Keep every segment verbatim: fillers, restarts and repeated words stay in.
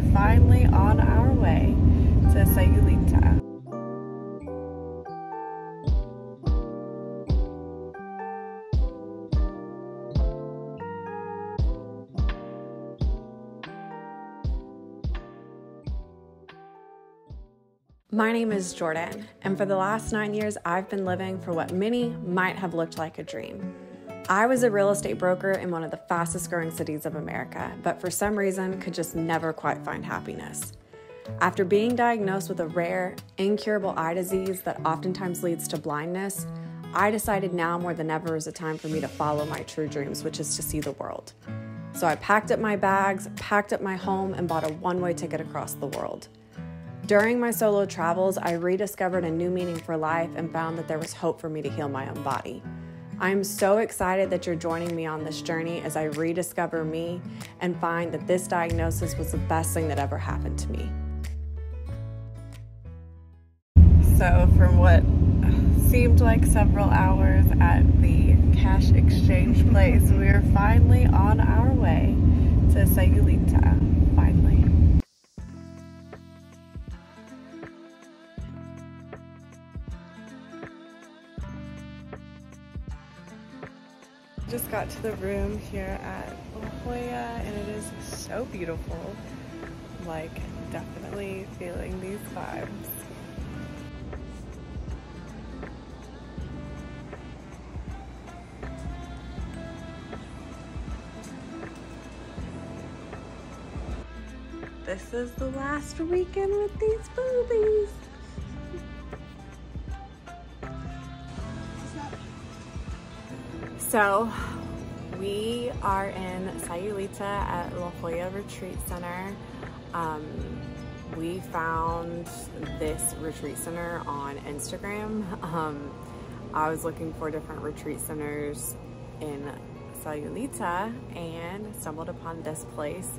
are finally on our way to Sayulita. My name is Jordan, and for the last nine years, I've been living for what many might have looked like a dream. I was a real estate broker in one of the fastest growing cities of America, but for some reason could just never quite find happiness. After being diagnosed with a rare, incurable eye disease that oftentimes leads to blindness, I decided now more than ever is a time for me to follow my true dreams, which is to see the world. So I packed up my bags, packed up my home, and bought a one-way ticket across the world. During my solo travels, I rediscovered a new meaning for life and found that there was hope for me to heal my own body. I am so excited that you're joining me on this journey as I rediscover me and find that this diagnosis was the best thing that ever happened to me. So from what seemed like several hours at the cash exchange place, we are finally on our way to Sayulita, finally. Just got to the room here at La Joya, and it is so beautiful. Like, definitely feeling these vibes. This is the last weekend with these boobies. So we are in Sayulita at La Joya Retreat Center. Um, we found this retreat center on Instagram. Um, I was looking for different retreat centers in Sayulita and stumbled upon this place.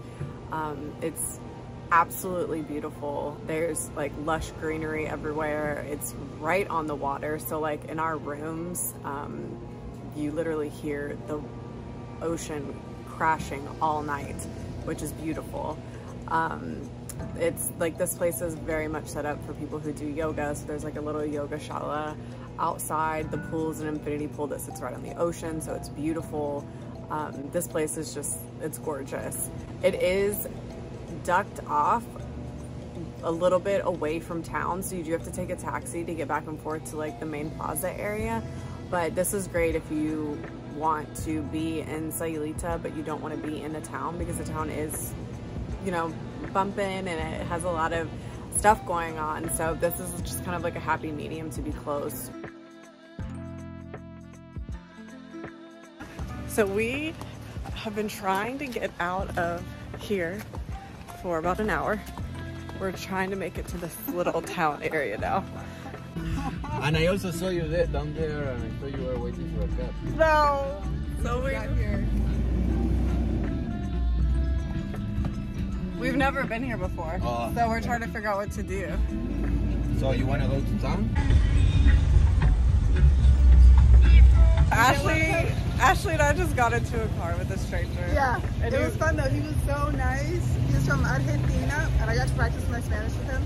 Um, it's absolutely beautiful. There's like lush greenery everywhere. It's right on the water. So like in our rooms, um, you literally hear the ocean crashing all night, which is beautiful. Um, it's like this place is very much set up for people who do yoga. So there's like a little yoga shala outside. The pool's an infinity pool that sits right on the ocean. So it's beautiful. Um, this place is just, it's gorgeous. It is ducked off a little bit away from town. So you do have to take a taxi to get back and forth to like the main plaza area. But this is great if you want to be in Sayulita, but you don't want to be in the town, because the town is, you know, bumping and it has a lot of stuff going on. So this is just kind of like a happy medium to be close. So we have been trying to get out of here for about an hour. We're trying to make it to this little town area now. And I also saw you there, down there, and I thought you were waiting for a cab. No! So we're right here. We've never been here before, uh, so we're okay. Trying to figure out what to do. So you want to go to town? Ashley, Ashley and I just got into a car with a stranger. Yeah, and it was, was fun though. He was so nice. He's from Argentina, and I got to practice my Spanish with him.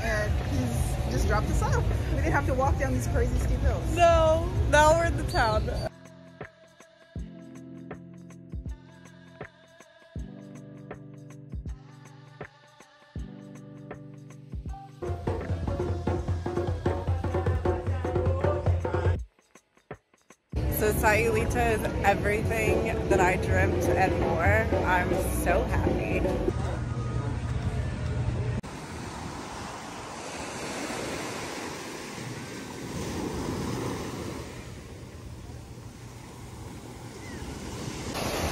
And he's just dropped us off. We didn't have to walk down these crazy steep hills. No, now we're in the town. So Sayulita is everything that I dreamt and more. I'm so happy.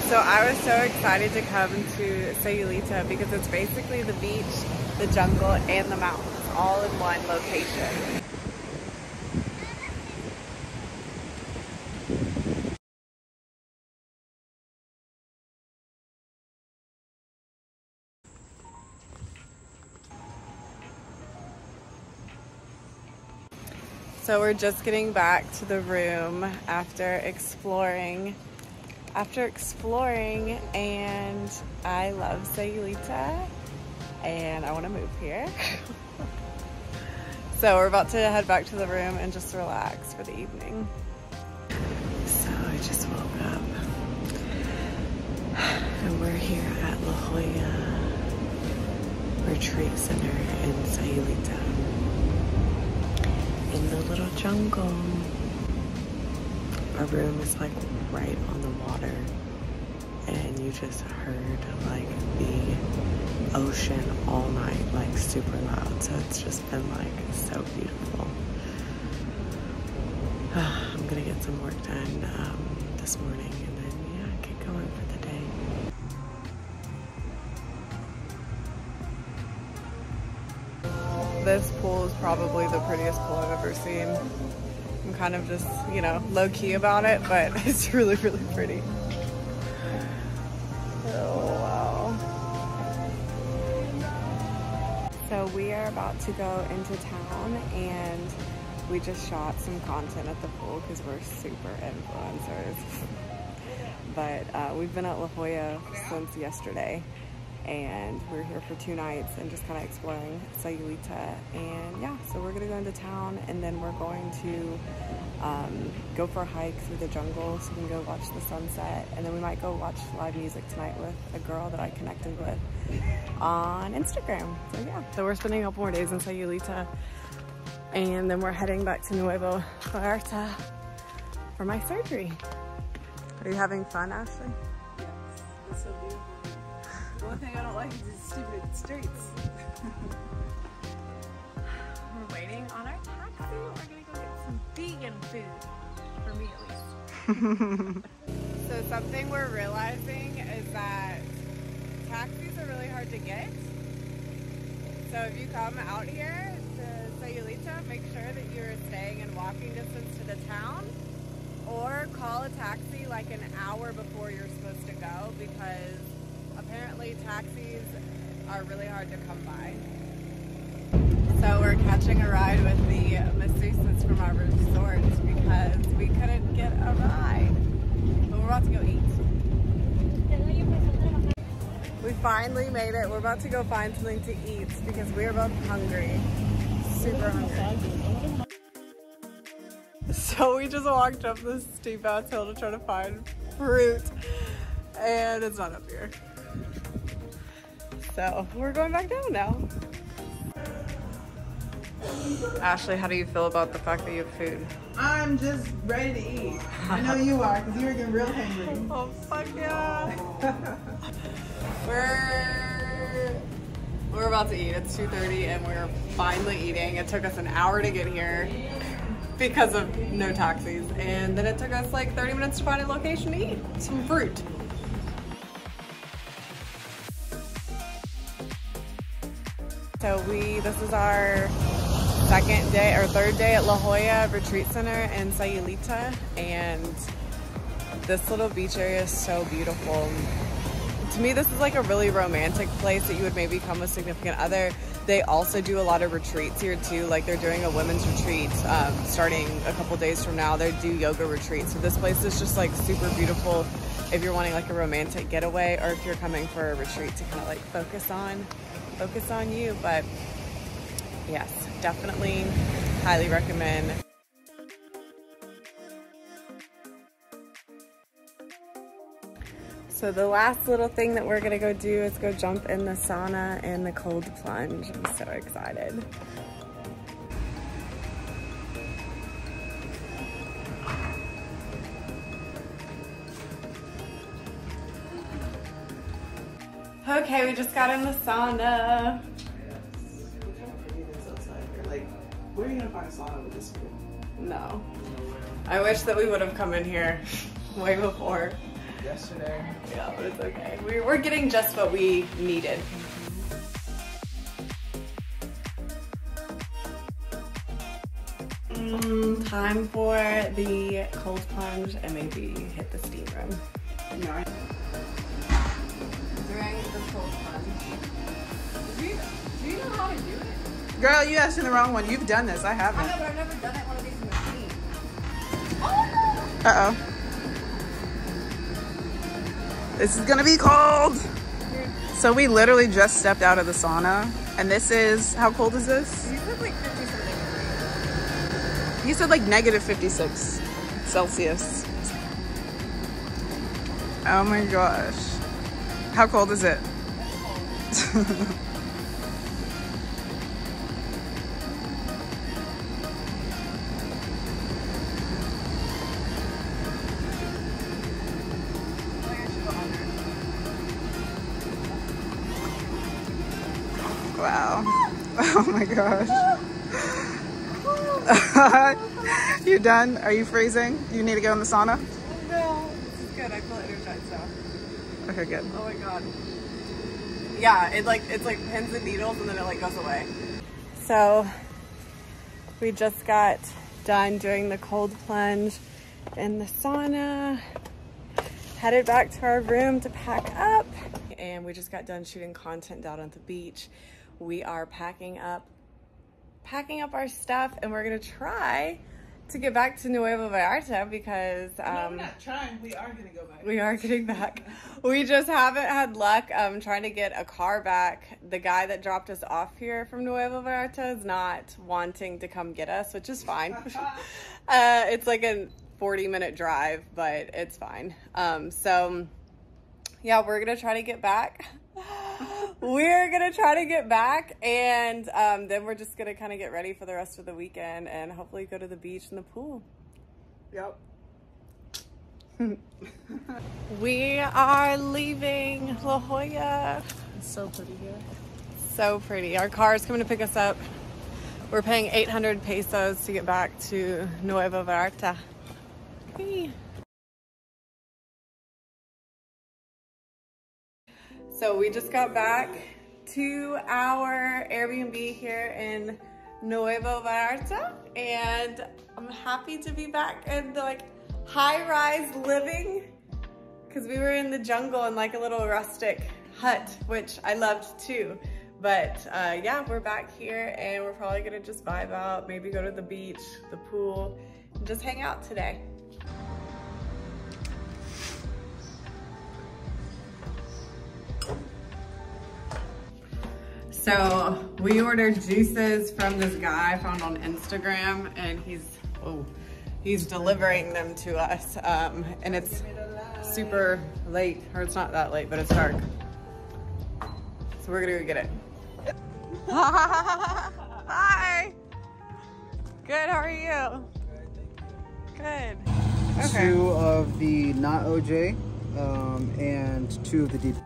So I was so excited to come to Sayulita because it's basically the beach, the jungle, and the mountains all in one location. So we're just getting back to the room after exploring After exploring, and I love Sayulita, and I want to move here. So we're about to head back to the room and just relax for the evening. So I just woke up and we're here at La Joya Retreat Center in Sayulita, in the little jungle. Our room is like right on the water, and you just heard like the ocean all night, like super loud. So it's just been like so beautiful. I'm gonna get some work done um, this morning, and then yeah, get going for the day. This pool is probably the prettiest pool I've ever seen. I'm kind of just, you know, low-key about it, but it's really, really pretty. Oh, wow. So we are about to go into town, and we just shot some content at the pool because we're super influencers. But uh, we've been at La Joya since yesterday, and we're here for two nights and just kind of exploring Sayulita. And yeah, so we're gonna go into town, and then we're going to um, go for a hike through the jungle so we can go watch the sunset. And then we might go watch live music tonight with a girl that I connected with on Instagram. So yeah, so we're spending a couple more days in Sayulita, and then we're heading back to Nuevo Vallarta for my surgery. Are you having fun, Ashley? Yes, it's so beautiful. The one thing I don't like is these stupid streets. We're waiting on our taxi. We're gonna go get some vegan food, for me at least. So something we're realizing is that taxis are really hard to get. So if you come out here to Sayulita, make sure that you're staying in walking distance to the town, or call a taxi like an hour before you're supposed to go, because apparently taxis are really hard to come by. So we're catching a ride with the masseuses from our resort because we couldn't get a ride. But we're about to go eat. We finally made it. We're about to go find something to eat because we're both hungry. Super hungry. So we just walked up this steep ass hill to try to find fruit, and it's not up here. So we're going back down now. Ashley, how do you feel about the fact that you have food? I'm just ready to eat. I know you are, because you were getting real hungry. Oh, fuck yeah. we're, we're about to eat. It's two thirty and we're finally eating. It took us an hour to get here because of no taxis. And then it took us like thirty minutes to find a location to eat some fruit. So we, this is our second day or third day at La Joya Retreat Center in Sayulita, and this little beach area is so beautiful. To me, this is like a really romantic place that you would maybe come with significant other. They also do a lot of retreats here too. Like they're doing a women's retreat um, starting a couple days from now. They do yoga retreats. So this place is just like super beautiful if you're wanting like a romantic getaway, or if you're coming for a retreat to kind of like focus on. focus on you. But yes, definitely highly recommend. So the last little thing that we're gonna go do is go jump in the sauna and the cold plunge. I'm so excited. Okay, we just got in the sauna. Like, where are you gonna find a sauna with this food? No. I wish that we would have come in here way before. Yesterday. Yeah, but it's okay. We're, we're getting just what we needed. Mm, time for the cold plunge and maybe hit the steam room. No. Girl, you asked the wrong one. You've done this. I haven't. I know, but I've never done it one of these machines. Oh no! Uh oh. This is gonna be cold. Dude. So we literally just stepped out of the sauna, and this is, how cold is this? You said like fifty something. You said like negative fifty-six Celsius. Oh my gosh. How cold is it? Wow. Oh my gosh. You done? Are you freezing? You need to go in the sauna? No, it's good. I feel energized now. Okay, good. Oh my god. Yeah, it like it's like pins and needles and then it like goes away. So we just got done doing the cold plunge in the sauna. Headed back to our room to pack up. And we just got done shooting content down at the beach. We are packing up, packing up our stuff, and we're gonna try to get back to Nuevo Vallarta because um, no, we're not trying. We are gonna go back. We are getting back. We just haven't had luck um, trying to get a car back. The guy that dropped us off here from Nuevo Vallarta is not wanting to come get us, which is fine. uh, it's like a forty minute drive, but it's fine. Um, so. Yeah, we're gonna try to get back. We're gonna try to get back, and um, then we're just gonna kind of get ready for the rest of the weekend and hopefully go to the beach and the pool. Yep. We are leaving La Joya. It's so pretty here. So pretty. Our car is coming to pick us up. We're paying eight hundred pesos to get back to Nuevo Vallarta. Hey. So we just got back to our Airbnb here in Nuevo Vallarta, and I'm happy to be back in the like high-rise living because we were in the jungle in like a little rustic hut, which I loved too. But uh, yeah, we're back here and we're probably gonna just vibe out, maybe go to the beach, the pool, and just hang out today. So we ordered juices from this guy I found on Instagram, and he's oh, he's delivering them to us. Um, and it's super late, or it's not that late, but it's dark. So we're gonna go get it. Hi. Good. How are you? Good. Okay. Two of the not O J, um, and two of the deep.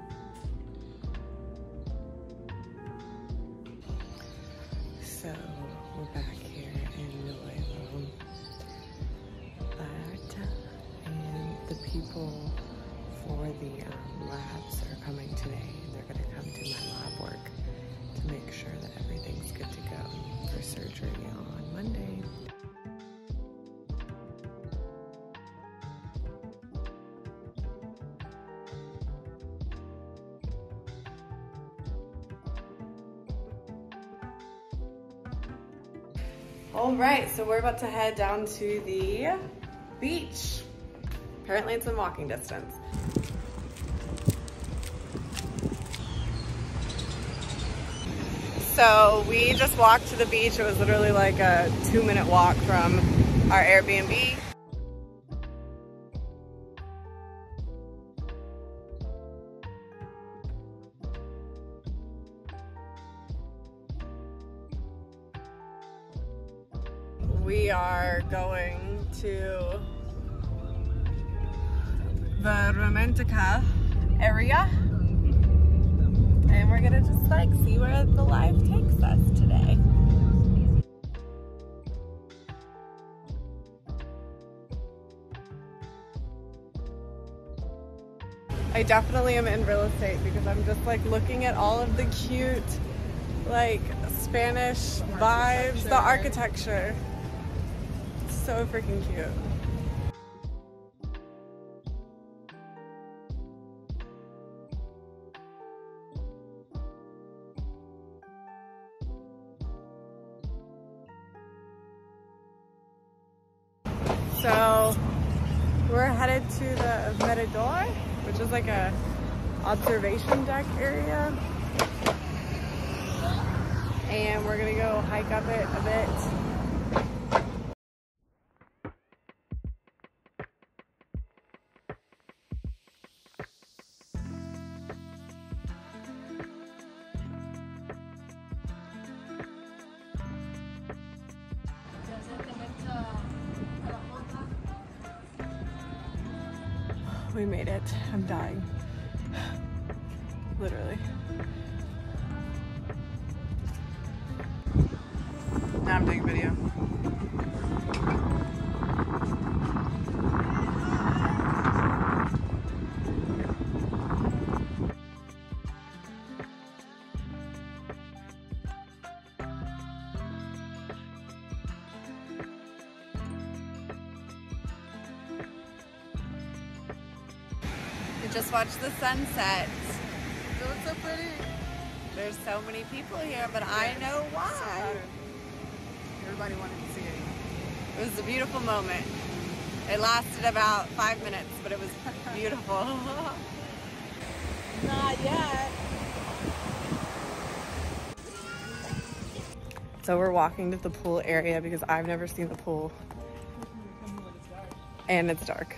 All right, so we're about to head down to the beach. Apparently it's in walking distance. So we just walked to the beach. It was literally like a two minute walk from our Airbnb. We are going to the Romantica area, and we're gonna just like see where the life takes us today. I definitely am in real estate because I'm just like looking at all of the cute like Spanish vibes, the architecture. So freaking cute. So we're headed to the Mirador, which is like a observation deck area. And we're gonna go hike up it a bit. We made it. I'm dying. Literally. Now I'm doing video. Just watch the sunset. It looks so pretty. There's so many people here, but I know why. Everybody wanted to see it. It was a beautiful moment. It lasted about five minutes, but it was beautiful. Not yet. So we're walking to the pool area because I've never seen the pool. And it's dark.